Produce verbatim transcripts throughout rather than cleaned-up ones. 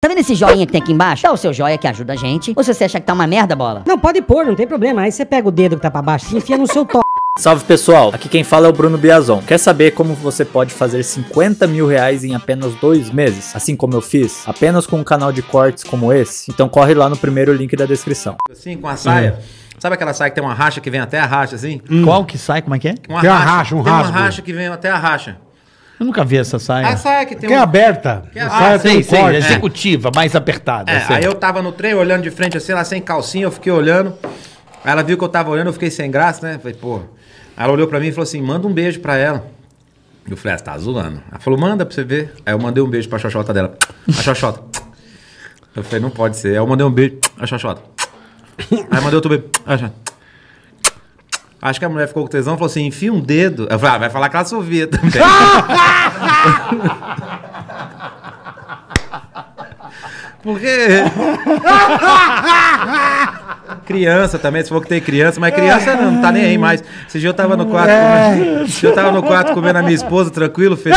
Tá vendo esse joinha que tem aqui embaixo? Dá o seu joia que ajuda a gente. Ou se você acha que tá uma merda, bola? Não, pode pôr, não tem problema. Aí você pega o dedo que tá pra baixo e enfia no seu to... Salve pessoal, aqui quem fala é o Bruno Biason. Quer saber como você pode fazer cinquenta mil reais em apenas dois meses? Assim como eu fiz? Apenas com um canal de cortes como esse? Então corre lá no primeiro link da descrição. Assim, com a saia. Uhum. Sabe aquela saia que tem uma racha que vem até a racha, assim? Hum. Qual que sai? Como é que é? Uma tem racha, uma racha, um tem rasgo. Uma racha que vem até a racha. Eu nunca vi essa saia. A saia que tem... Que é um... aberta. Que é a saia ah, tem sim, um corte. Sim, executiva, é. Mais apertada. É, assim. Aí eu tava no trem olhando de frente assim, lá sem calcinha, eu fiquei olhando. Aí ela viu que eu tava olhando, eu fiquei sem graça, né? Falei, pô... Ela olhou pra mim e falou assim, manda um beijo pra ela. Eu falei, ah, você tá azulando. Ela falou, manda pra você ver. Aí eu mandei um beijo pra xoxota dela. A xoxota. Eu falei, não pode ser. Aí eu mandei um beijo, a xoxota. Aí eu mandei outro beijo, a xoxota. Acho que a mulher ficou com tesão e falou assim, enfia um dedo. Eu falei, ah, vai falar que ela sovia também. Porque... Criança também, se for que tem criança, mas criança não, não tá nem aí mais. Esse dia eu tava no quarto, comendo, esse dia eu tava no quarto comendo a minha esposa, tranquilo, feliz.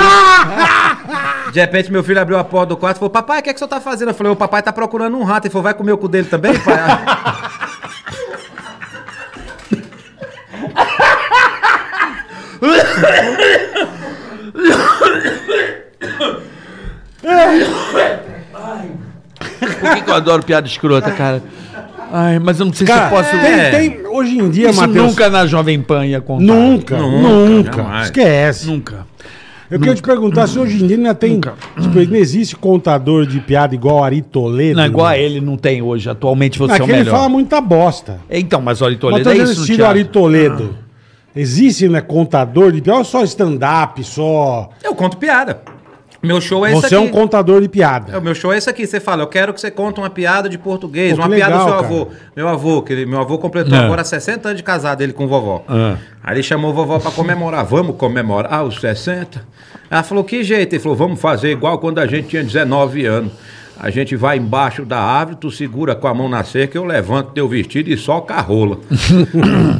De repente meu filho abriu a porta do quarto e falou, papai, o que é que o senhor tá fazendo? Eu falei, o papai tá procurando um rato. Ele falou, vai comer o cu dele também, pai? Por que que eu adoro piada escrota, cara? Ai, mas eu não sei cara, se eu posso... É. Tem, tem, hoje em dia, Matheus... Isso nunca na Jovem Pan ia contar. Nunca, nunca. nunca. Esquece. Nunca. Eu nunca. queria te perguntar nunca. se hoje em dia ainda tem... Nunca. Tipo, não existe contador de piada igual Ari Toledo? Não, igual a ele não tem hoje. Atualmente você Aquele é o melhor. Ele fala muita bosta. Então, mas o Ari Toledo mas é isso. Mas Ari Toledo. Ah. Existe, né, contador de piada? Ou só stand-up, só... Eu conto piada. Meu show é você esse aqui. Você é um contador de piada. É, o meu show é esse aqui. Você fala, eu quero que você conte uma piada de português, Pô, uma legal, piada do seu cara. avô. Meu avô, que ele, meu avô completou é. agora sessenta anos de casado, ele com vovó. É. Aí ele chamou vovó pra comemorar. Vamos comemorar os sessenta? Ela falou, que jeito? Ele falou, vamos fazer igual quando a gente tinha dezenove anos. A gente vai embaixo da árvore, tu segura com a mão na cerca, eu levanto teu vestido e soca a rola.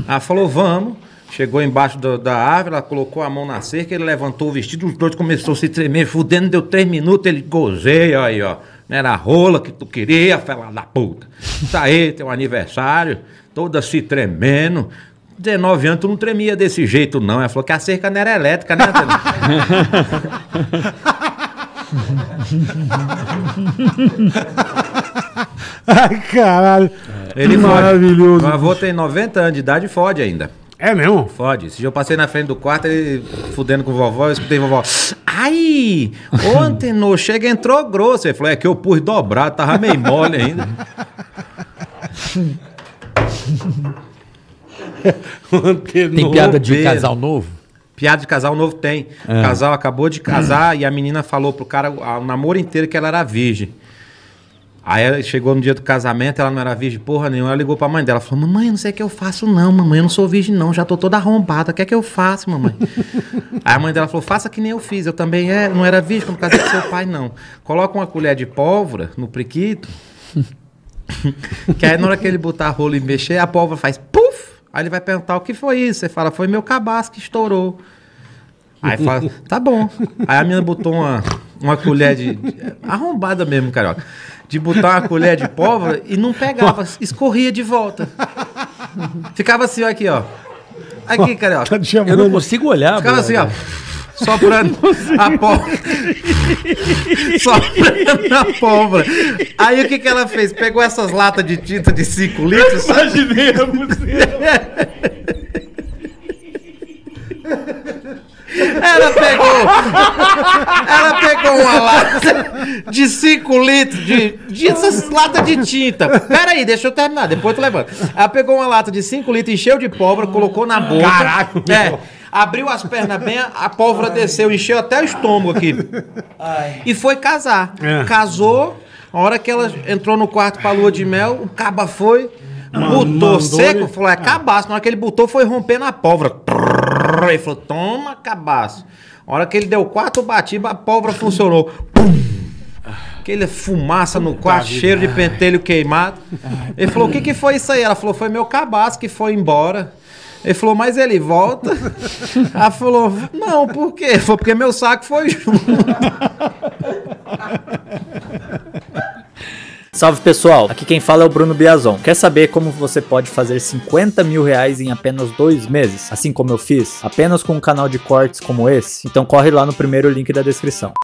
Ela falou, vamos. Chegou embaixo do, da árvore, ela colocou a mão na cerca, ele levantou o vestido, os dois começou a se tremer, fudendo, deu três minutos, ele gozei, aí, ó. Não era a rola que tu queria, fela da puta. Tá aí, teu aniversário, toda se tremendo. dezenove anos, tu não tremia desse jeito, não. Ela falou que a cerca não era elétrica, né? Ai, caralho. Ele fode. Maravilhoso. Meu avô tem noventa anos de idade e fode ainda. É mesmo? Fode. Esse dia eu passei na frente do quarto, ele fudendo com vovó, eu escutei vovó. Ai, ontem no chega entrou grosso. Ele falou, é que eu pus dobrado, tava meio mole ainda. Tem piada de casal novo? Piada de casal novo tem. É. O casal acabou de casar hum. e a menina falou pro cara o namoro inteiro que ela era virgem. Aí ela chegou no dia do casamento, ela não era virgem porra nenhuma, ela ligou pra mãe dela, falou, mamãe, eu não sei o que eu faço não, mamãe, eu não sou virgem não, já tô toda arrombada, o que é que eu faço, mamãe? Aí a mãe dela falou, faça que nem eu fiz, eu também é, não era virgem quando casei com seu pai não. Coloca uma colher de pólvora no priquito, que aí na hora que ele botar a rola e mexer, a pólvora faz puf, aí ele vai perguntar, o que foi isso? Você fala, foi meu cabaço que estourou. Aí fala, tá bom. Aí a menina botou uma, uma colher de, de... Arrombada mesmo, carioca. De botar uma colher de pólvora e não pegava, escorria de volta. Ficava assim, ó, aqui, ó. Aqui, carioca. Eu não consigo olhar. Ficava assim, ó. Soprando a pólvora. Soprando a pólvora. Aí o que que ela fez? Pegou essas latas de tinta de cinco litros, sabe? Imaginei a música. Ela pegou, ela pegou uma lata de cinco litros, de, de essas latas de tinta. Pera aí, deixa eu terminar, depois tu levanta. Ela pegou uma lata de cinco litros, encheu de pólvora, colocou na boca. Caraca! É, abriu as pernas bem, a pólvora Ai. desceu, encheu até o estômago aqui. Ai. E foi casar. É. Casou, a hora que ela entrou no quarto pra lua de mel, o caba foi, botou Mandou seco, ele... falou, é cabaço. Na hora que ele botou, foi rompendo a pólvora. Ele falou, toma, cabaço. A hora que ele deu quatro batidas, a pólvora funcionou. Pum. Aquele fumaça no quarto, cheiro de pentelho queimado. Ele falou, o que que foi isso aí? Ela falou, foi meu cabaço que foi embora. Ele falou, mas ele volta? Ela falou, não, por quê? Ele falou, porque meu saco foi junto. Salve pessoal, aqui quem fala é o Bruno Biason. Quer saber como você pode fazer cinquenta mil reais em apenas dois meses? Assim como eu fiz? Apenas com um canal de cortes como esse? Então corre lá no primeiro link da descrição.